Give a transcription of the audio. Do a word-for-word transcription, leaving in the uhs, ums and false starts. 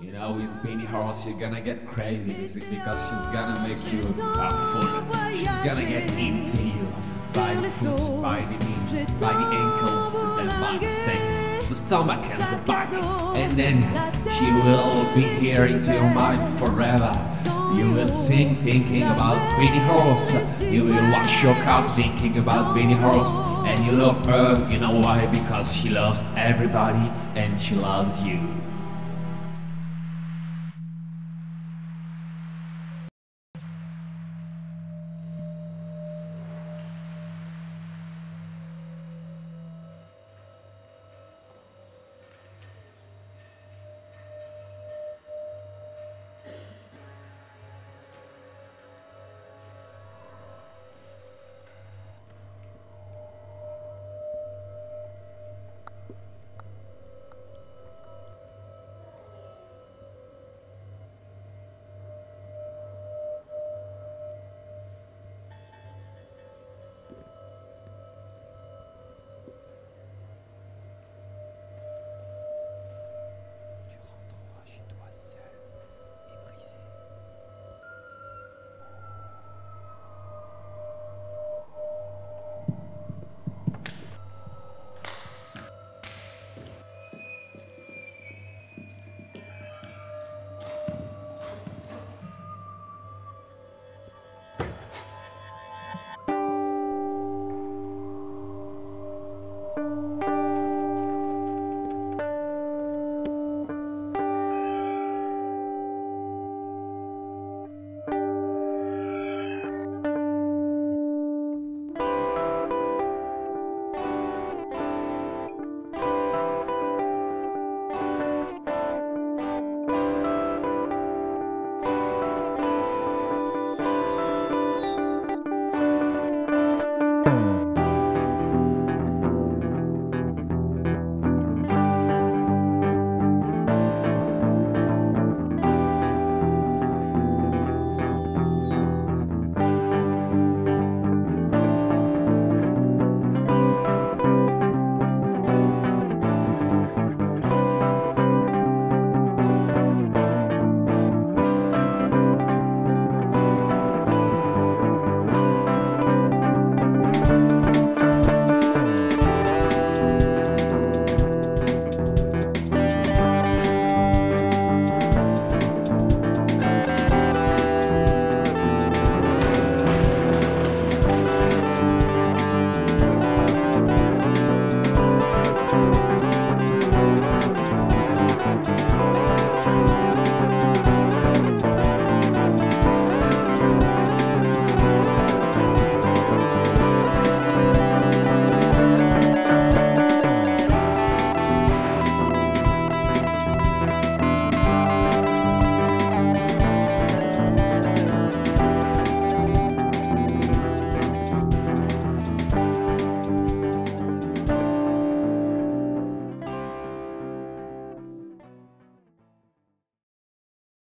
You know, with Beanie Horse, you're gonna get crazy because she's gonna make you up full. She's gonna get into you by the foot, by the knee, by the ankles, and then by the sex, the stomach and the back. And then she will be here into your mind forever. You will sing thinking about Beanie Horse. You will wash your cup thinking about Beanie Horse. And you love her, you know why? Because she loves everybody and she loves you.